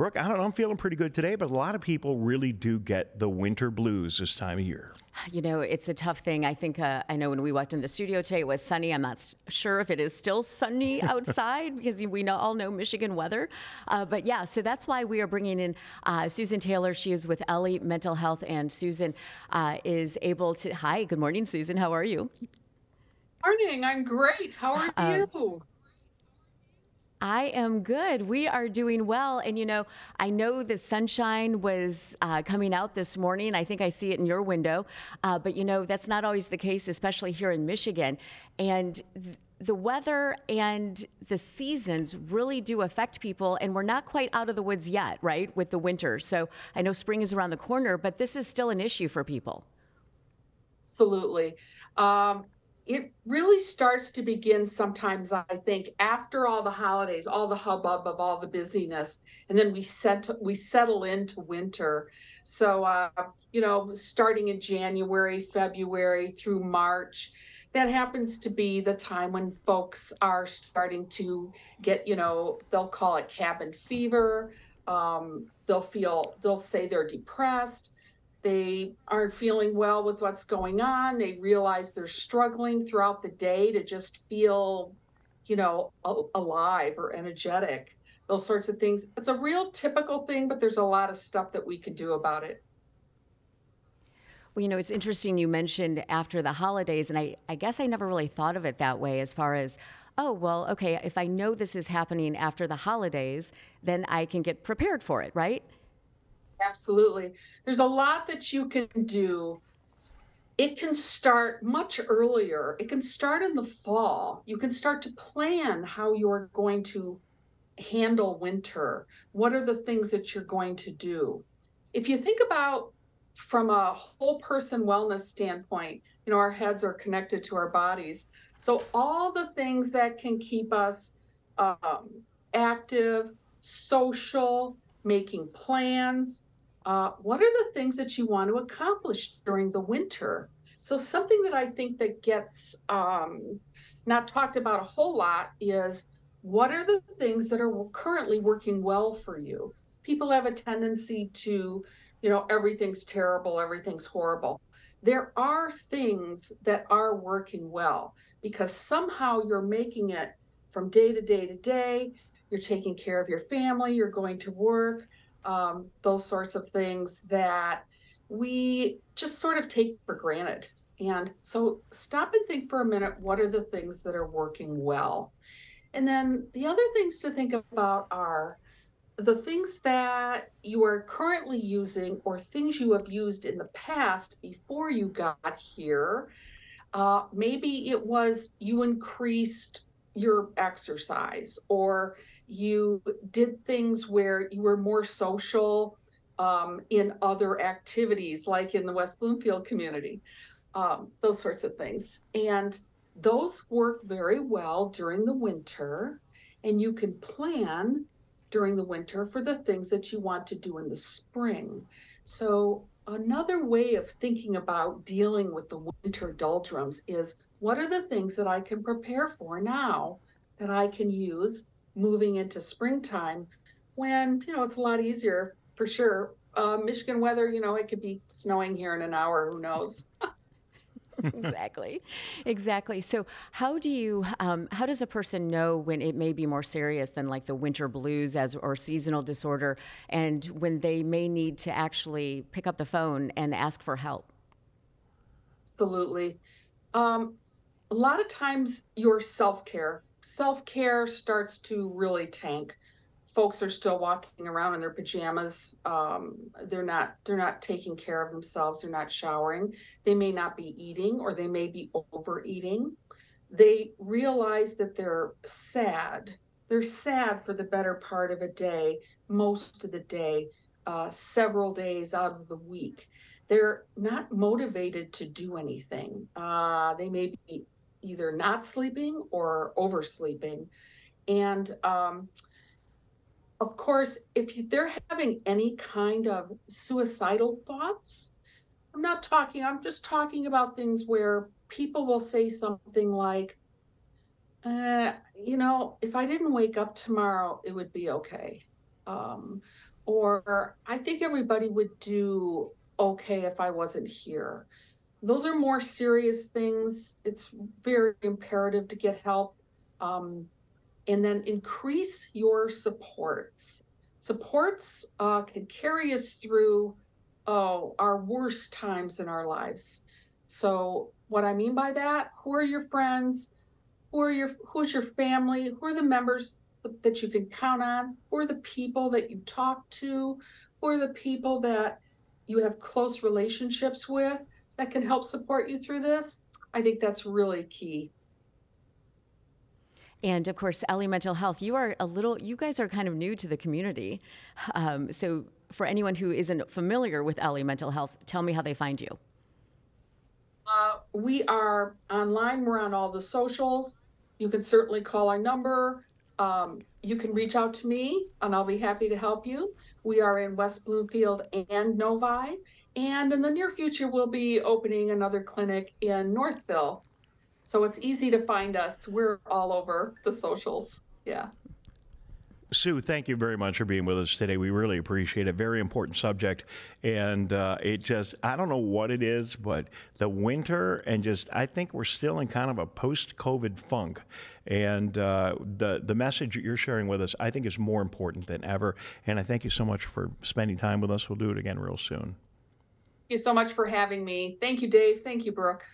Brooke, I don't know, I'm feeling pretty good today, but a lot of people really do get the winter blues this time of year. You know, it's a tough thing. I think, I know when we walked in the studio today, it was sunny. I'm not sure if it is still sunny outside because we all know Michigan weather. But yeah, so that's why we are bringing in Susan Taylor. She is with Ellie Mental Health, and Susan is able to, hi, good morning, Susan. How are you? Morning. I'm great. How are you? I am good. We are doing well. And, you know, I know the sunshine was coming out this morning. I think I see it in your window. But, you know, that's not always the case, especially here in Michigan. And the weather and the seasons really do affect people. And we're not quite out of the woods yet, right, with the winter. So I know spring is around the corner, but this is still an issue for people. Absolutely. It really starts to begin sometimes, I think, after all the holidays, all the hubbub of all the busyness, and then we settle into winter. So, you know, starting in January, February through March, that happens to be the time when folks are starting to get, you know, they'll call it cabin fever. They'll say they're depressed. They aren't feeling well with what's going on. They realize they're struggling throughout the day to just feel, you know, alive or energetic, those sorts of things. It's a real typical thing, but there's a lot of stuff that we can do about it. Well, you know, it's interesting you mentioned after the holidays, and I guess I never really thought of it that way as far as, oh, well, okay, if I know this is happening after the holidays, then I can get prepared for it, right? Absolutely. There's a lot that you can do. It can start much earlier. It can start in the fall. You can start to plan how you're going to handle winter. What are the things that you're going to do? If you think about from a whole person wellness standpoint, you know, our heads are connected to our bodies. So all the things that can keep us active, social, making plans. What are the things that you want to accomplish during the winter? So something that I think that gets not talked about a whole lot is what are the things that are currently working well for you? People have a tendency to, you know, everything's terrible, everything's horrible. There are things that are working well because somehow you're making it from day to day to day. You're taking care of your family, you're going to work, those sorts of things that we just sort of take for granted. And so stop and think for a minute, what are the things that are working well? And then the other things to think about are the things that you are currently using or things you have used in the past before you got here. Maybe it was you increased your exercise, or you did things where you were more social in other activities, like in the West Bloomfield community, those sorts of things. And those work very well during the winter, and you can plan during the winter for the things that you want to do in the spring. So another way of thinking about dealing with the winter doldrums is, what are the things that I can prepare for now that I can use moving into springtime when, you know, it's a lot easier for sure. Michigan weather, you know, it could be snowing here in an hour, who knows? Exactly. Exactly. So how do you, how does a person know when it may be more serious than like the winter blues or seasonal disorder, and when they may need to actually pick up the phone and ask for help? Absolutely. A lot of times your self-care starts to really tank. Folks are still walking around in their pajamas. They're not taking care of themselves. They're not showering. They may not be eating, or they may be overeating. They realize that they're sad. They're sad for the better part of a day, most of the day, several days out of the week. They're not motivated to do anything. They may be either not sleeping or oversleeping. And of course, if they're having any kind of suicidal thoughts, I'm just talking about things where people will say something like, you know, if I didn't wake up tomorrow, it would be okay. or I think everybody would do okay if I wasn't here. Those are more serious things. It's very imperative to get help. And then increase your supports. Supports can carry us through our worst times in our lives. So what I mean by that, who are your friends? Who's your family? Who are the members that you can count on? Who are the people that you talk to? Who are the people that you have close relationships with that can help support you through this? I think that's really key. And of course, Ellie Mental Health, you guys are kind of new to the community. So for anyone who isn't familiar with Ellie Mental Health, tell me how they find you. We are online. We're on all the socials. You can certainly call our number. You can reach out to me and I'll be happy to help you. We are in West Bloomfield and Novi. And in the near future, we'll be opening another clinic in Northville. So it's easy to find us. We're all over the socials. Yeah. Sue, thank you very much for being with us today. We really appreciate it. Very important subject. And I don't know what it is, but the winter and I think we're still in kind of a post-COVID funk. And the message that you're sharing with us, I think, is more important than ever. And I thank you so much for spending time with us. We'll do it again real soon. Thank you so much for having me. Thank you, Dave. Thank you, Brooke.